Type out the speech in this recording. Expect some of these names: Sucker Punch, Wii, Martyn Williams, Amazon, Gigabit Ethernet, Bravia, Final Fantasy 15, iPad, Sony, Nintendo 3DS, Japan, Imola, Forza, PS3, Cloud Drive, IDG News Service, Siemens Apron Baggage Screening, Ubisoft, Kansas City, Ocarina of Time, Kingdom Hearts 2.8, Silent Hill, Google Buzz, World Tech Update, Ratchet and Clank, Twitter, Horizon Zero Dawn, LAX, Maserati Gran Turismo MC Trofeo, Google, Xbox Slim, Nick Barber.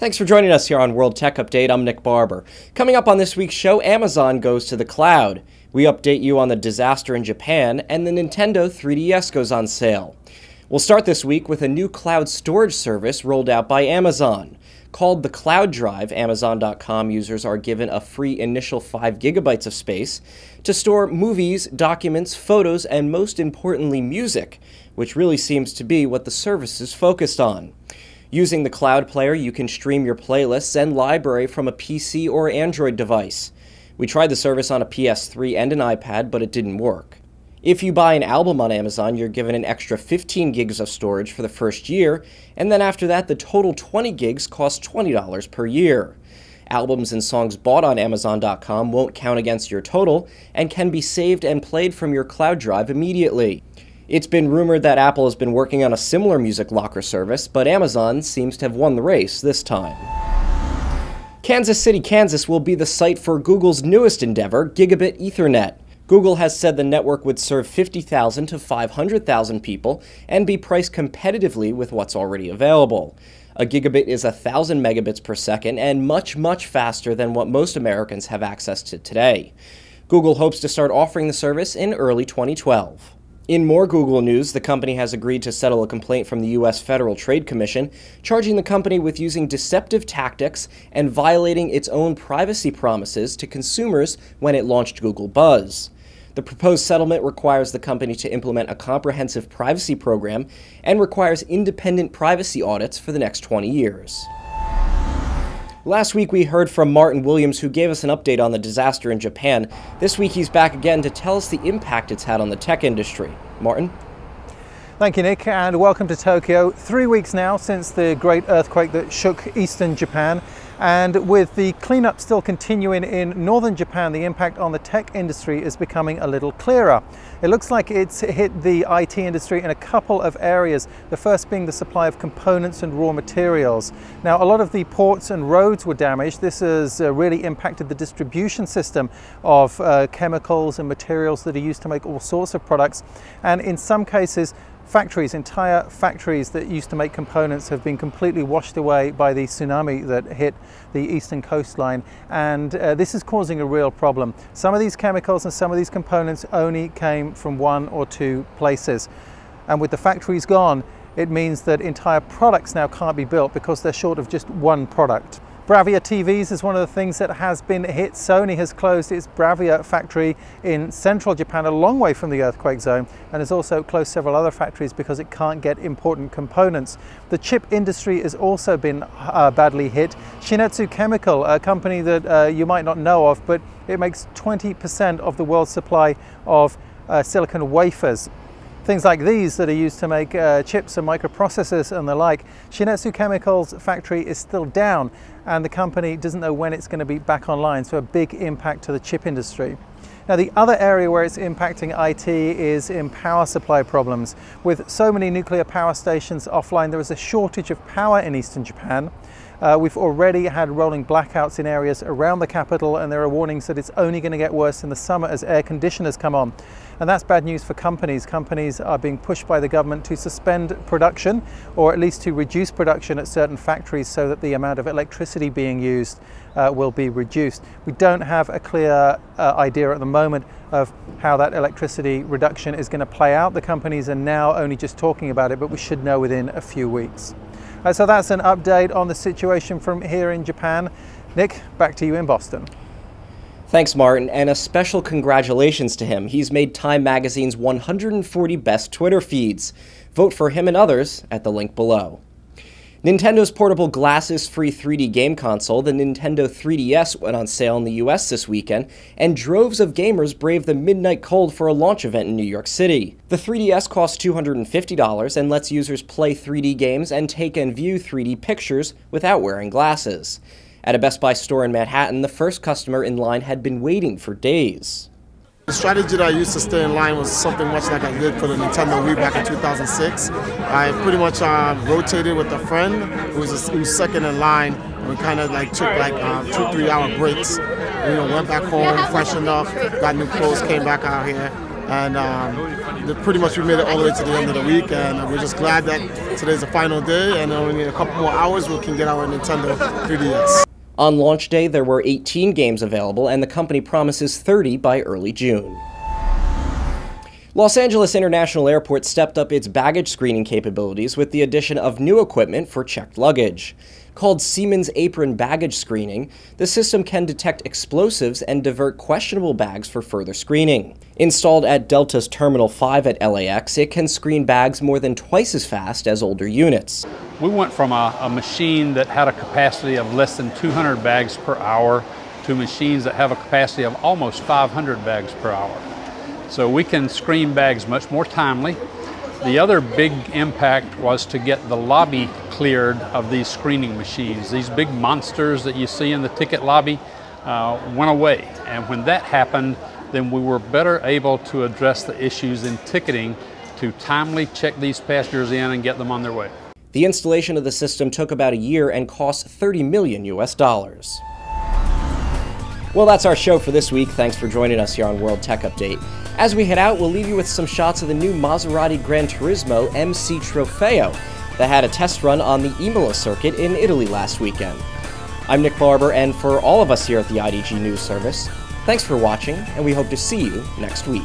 Thanks for joining us here on World Tech Update. I'm Nick Barber. Coming up on this week's show, Amazon goes to the cloud. We update you on the disaster in Japan, and the Nintendo 3DS goes on sale. We'll start this week with a new cloud storage service rolled out by Amazon. Called the Cloud Drive, Amazon.com users are given a free initial 5 gigabytes of space to store movies, documents, photos, and most importantly, music, which really seems to be what the service is focused on. Using the cloud player, you can stream your playlists and library from a PC or Android device. We tried the service on a PS3 and an iPad, but it didn't work. If you buy an album on Amazon, you're given an extra 15 gigs of storage for the first year, and then after that, the total 20 gigs costs $20 per year. Albums and songs bought on Amazon.com won't count against your total and can be saved and played from your cloud drive immediately. It's been rumored that Apple has been working on a similar music locker service, but Amazon seems to have won the race this time. Kansas City, Kansas will be the site for Google's newest endeavor, Gigabit Ethernet. Google has said the network would serve 50,000 to 500,000 people and be priced competitively with what's already available. A gigabit is 1,000 megabits per second and much, much faster than what most Americans have access to today. Google hopes to start offering the service in early 2012. In more Google news, the company has agreed to settle a complaint from the U.S. Federal Trade Commission, charging the company with using deceptive tactics and violating its own privacy promises to consumers when it launched Google Buzz. The proposed settlement requires the company to implement a comprehensive privacy program and requires independent privacy audits for the next 20 years. Last week we heard from Martyn Williams, who gave us an update on the disaster in Japan. This week he's back again to tell us the impact it's had on the tech industry. Martyn? Thank you, Nick, and welcome to Tokyo. 3 weeks now since the great earthquake that shook eastern Japan, and with the cleanup still continuing in northern Japan, the impact on the tech industry is becoming a little clearer. It looks like it's hit the IT industry in a couple of areas, the first being the supply of components and raw materials. Now, a lot of the ports and roads were damaged. This has really impacted the distribution system of chemicals and materials that are used to make all sorts of products, and in some cases, factories, entire factories that used to make components have been completely washed away by the tsunami that hit the eastern coastline, and this is causing a real problem. Some of these chemicals and some of these components only came from one or two places, and with the factories gone, it means that entire products now can't be built because they're short of just one product. Bravia TVs is one of the things that has been hit. Sony has closed its Bravia factory in central Japan, a long way from the earthquake zone, and has also closed several other factories because it can't get important components. The chip industry has also been badly hit. Shinetsu Chemical, a company that you might not know of, but it makes 20% of the world's supply of silicon wafers. Things like these that are used to make chips and microprocessors and the like. Shinetsu Chemical's factory is still down, and the company doesn't know when it's going to be back online, so a big impact to the chip industry. Now, the other area where it's impacting IT is in power supply problems. With so many nuclear power stations offline, there is a shortage of power in eastern Japan. We've already had rolling blackouts in areas around the capital, and there are warnings that it's only going to get worse in the summer as air conditioners come on. And that's bad news for companies. Companies are being pushed by the government to suspend production, or at least to reduce production at certain factories so that the amount of electricity being used will be reduced. We don't have a clear idea at the moment of how that electricity reduction is going to play out. The companies are now only just talking about it, but we should know within a few weeks. So that's an update on the situation from here in Japan. Nick, back to you in Boston. Thanks, Martyn, and a special congratulations to him. He's made Time Magazine's 140 best Twitter feeds. Vote for him and others at the link below. Nintendo's portable glasses-free 3D game console, the Nintendo 3DS, went on sale in the US this weekend, and droves of gamers braved the midnight cold for a launch event in New York City. The 3DS costs $250 and lets users play 3D games and take and view 3D pictures without wearing glasses. At a Best Buy store in Manhattan, the first customer in line had been waiting for days. The strategy that I used to stay in line was something much like I did for the Nintendo Wii back in 2006. I pretty much rotated with a friend who was second in line, and we kind of like took like 2-3 hour breaks. We went back home, freshened up, got new clothes, came back out here, and pretty much we made it all the way to the end of the week, and we're just glad that today's the final day, and only in a couple more hours we can get our Nintendo 3DS. On launch day, there were 18 games available, and the company promises 30 by early June. Los Angeles International Airport stepped up its baggage screening capabilities with the addition of new equipment for checked luggage. Called Siemens Apron Baggage Screening, the system can detect explosives and divert questionable bags for further screening. Installed at Delta's Terminal 5 at LAX, it can screen bags more than twice as fast as older units. We went from a machine that had a capacity of less than 200 bags per hour to machines that have a capacity of almost 500 bags per hour. So we can screen bags much more timely. The other big impact was to get the lobby cleared of these screening machines. These big monsters that you see in the ticket lobby went away. And when that happened, then we were better able to address the issues in ticketing to timely check these passengers in and get them on their way. The installation of the system took about a year and cost $30 million. Well, that's our show for this week. Thanks for joining us here on World Tech Update. As we head out, we'll leave you with some shots of the new Maserati Gran Turismo MC Trofeo that had a test run on the Imola circuit in Italy last weekend. I'm Nick Barber, and for all of us here at the IDG News Service, thanks for watching, and we hope to see you next week.